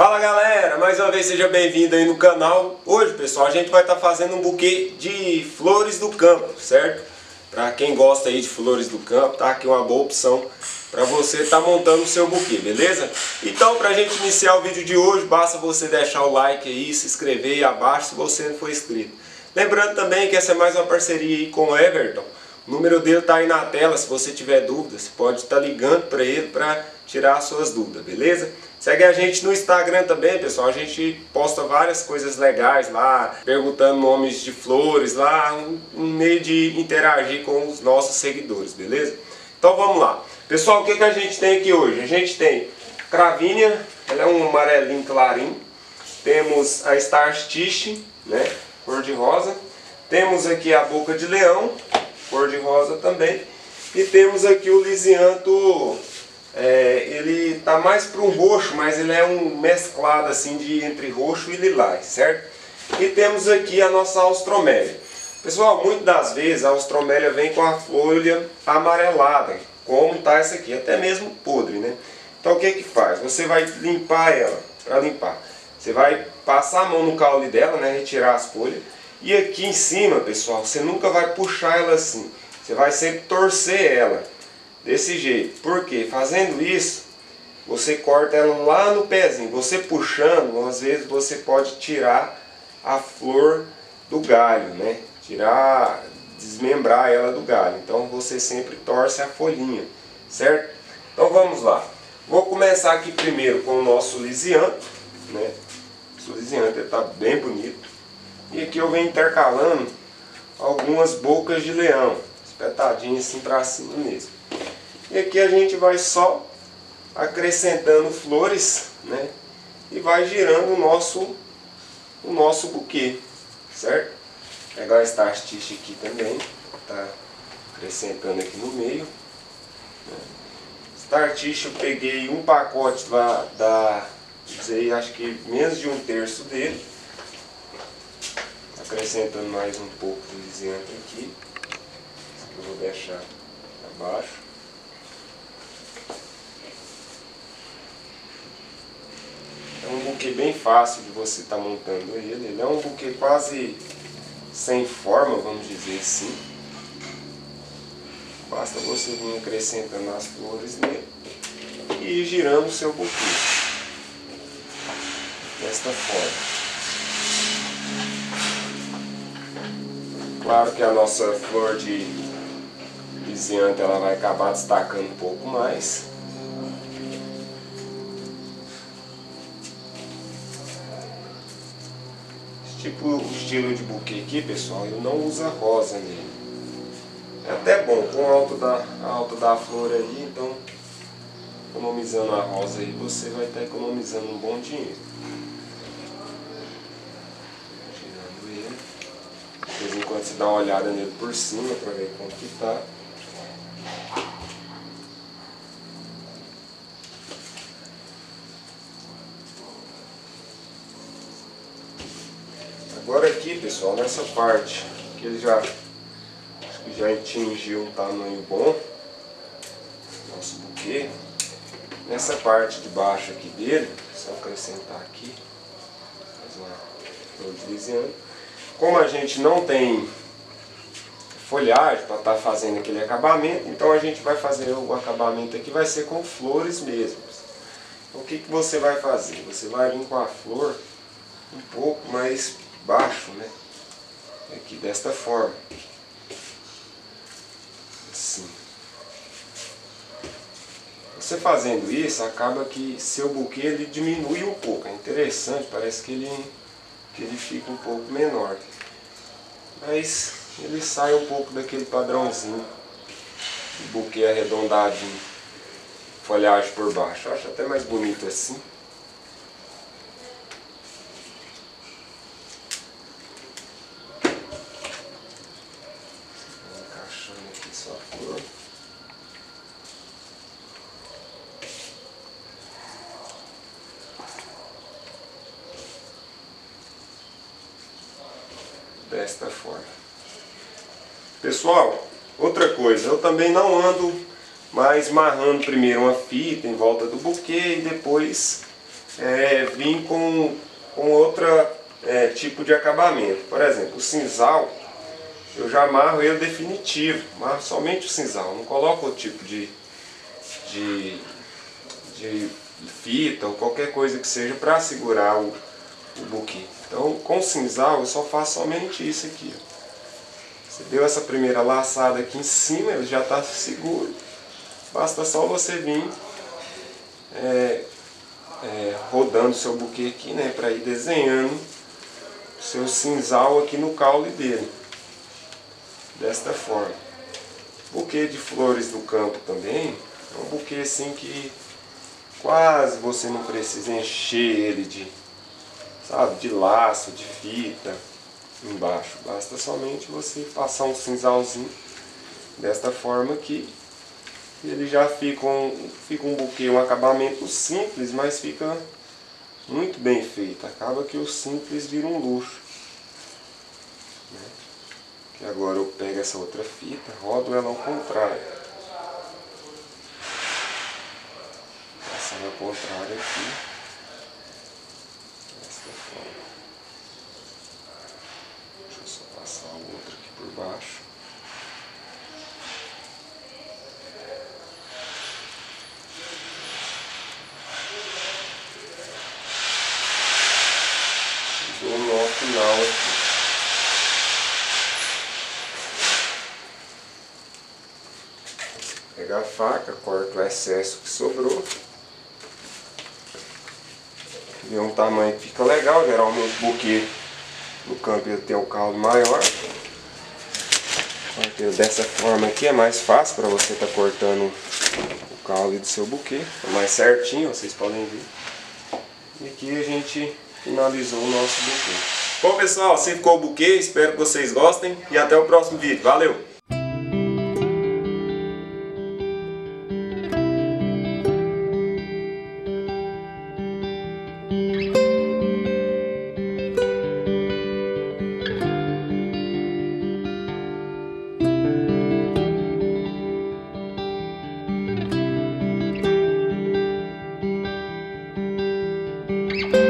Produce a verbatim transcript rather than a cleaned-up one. Fala galera, mais uma vez seja bem-vindo aí no canal. Hoje, pessoal, a gente vai estar tá fazendo um buquê de flores do campo, certo? Para quem gosta aí de flores do campo, tá aqui uma boa opção para você estar tá montando o seu buquê, beleza? Então, para a gente iniciar o vídeo de hoje, basta você deixar o like aí, se inscrever aí abaixo se você não for inscrito. Lembrando também que essa é mais uma parceria aí com o Everton. O número dele tá aí na tela, se você tiver dúvidas, você pode estar tá ligando para ele para tirar as suas dúvidas, beleza? Segue a gente no Instagram também, pessoal. A gente posta várias coisas legais lá, perguntando nomes de flores lá, um meio de interagir com os nossos seguidores, beleza? Então vamos lá. Pessoal, o que, que a gente tem aqui hoje? A gente tem cravinha, ela é um amarelinho clarinho. Temos a statice, né, cor de rosa. Temos aqui a boca de leão, cor de rosa também. E temos aqui o lisianto. É, ele tá mais para um roxo, mas ele é um mesclado assim de entre roxo e lilás, certo? E temos aqui a nossa austromélia. Pessoal, muitas das vezes a austromélia vem com a folha amarelada, como tá essa aqui, até mesmo podre, né? Então o que que faz? Você vai limpar ela, para limpar. Você vai passar a mão no caule dela, né, retirar as folhas. E aqui em cima, pessoal, você nunca vai puxar ela assim. Você vai sempre torcer ela. Desse jeito, porque fazendo isso, você corta ela lá no pezinho. Você puxando, às vezes você pode tirar a flor do galho, né? Tirar, desmembrar ela do galho. Então você sempre torce a folhinha, certo? Então vamos lá. Vou começar aqui primeiro com o nosso lisianto, né? O lisianto está bem bonito. E aqui eu venho intercalando algumas bocas de leão, espetadinhas assim para cima mesmo. E aqui a gente vai só acrescentando flores, né? E vai girando o nosso, o nosso buquê, certo? Vou pegar esta statice aqui também, tá acrescentando aqui no meio. Statice eu peguei um pacote da, da não sei, acho que menos de um terço dele. Acrescentando mais um pouco de lisianto aqui. Isso que eu vou deixar abaixo. É um buquê bem fácil de você estar tá montando ele. Ele é um buquê quase sem forma, vamos dizer assim. Basta você vir acrescentando as flores nele e ir girando o seu buquê desta forma. Claro que a nossa flor de lisianto ela vai acabar destacando um pouco mais. Tipo o estilo de buquê aqui, pessoal, ele não usa rosa nele. É até bom, com a alta da, a alta da flor aí, então economizando a rosa aí, você vai estar economizando um bom dinheiro. Girando ele. De vez em quando você dá uma olhada nele por cima para ver como que tá. Agora aqui, pessoal, nessa parte que ele já, acho que já atingiu um tamanho bom, nosso buquê. Nessa parte de baixo aqui dele, só acrescentar aqui, desenhando. Como a gente não tem folhagem para estar tá fazendo aquele acabamento, então a gente vai fazer o acabamento aqui, vai ser com flores mesmo. Então, o que, que você vai fazer? Você vai vir com a flor um pouco mais baixo, né? Aqui desta forma, assim. Você fazendo isso, acaba que seu buquê ele diminui um pouco. É interessante, parece que ele, que ele fica um pouco menor, mas ele sai um pouco daquele padrãozinho de buquê arredondadinho, folhagem por baixo. Eu acho até mais bonito assim. Desta forma. Pessoal, outra coisa, eu também não ando mais marrando primeiro uma fita em volta do buquê e depois é, vir com, com outro é, tipo de acabamento. Por exemplo, o cinzal, eu já amarro ele definitivo, amarro somente o cinzal, não coloco outro tipo de, de, de fita ou qualquer coisa que seja para segurar o, o buquê. Então, com o cinzal eu só faço somente isso aqui, ó. Você deu essa primeira laçada aqui em cima, ele já está seguro. Basta só você vir é, é, rodando o seu buquê aqui, né, para ir desenhando o seu cinzal aqui no caule dele. Desta forma. Buquê de flores do campo também, é um buquê assim que quase você não precisa encher ele de, sabe, de laço, de fita embaixo. Basta somente você passar um cinzalzinho desta forma aqui. Ele já fica um, fica um buquê, um acabamento simples, mas fica muito bem feito. Acaba que o simples vira um luxo. Né? E agora eu pego essa outra fita, rodo ela ao contrário. Passando ao contrário aqui. Desta forma. Deixa eu só passar a outra aqui por baixo. E dou um nó final aqui. A faca, corto o excesso que sobrou. E é um tamanho que fica legal, geralmente o buquê no campo ele tem o caule maior. Cortei dessa forma aqui, é mais fácil para você estar tá cortando o caule do seu buquê, é mais certinho, vocês podem ver. E aqui a gente finalizou o nosso buquê. Bom pessoal, assim ficou o buquê, espero que vocês gostem e até o próximo vídeo, valeu! Thank you.